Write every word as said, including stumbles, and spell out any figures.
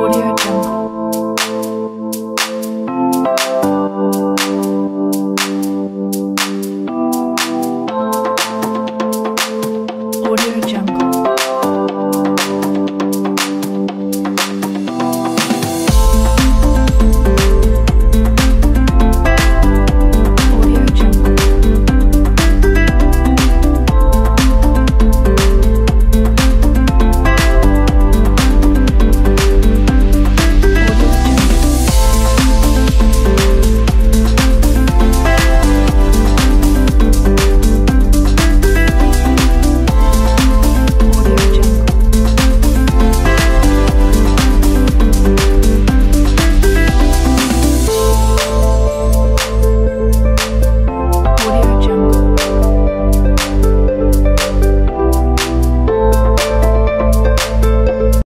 Audio.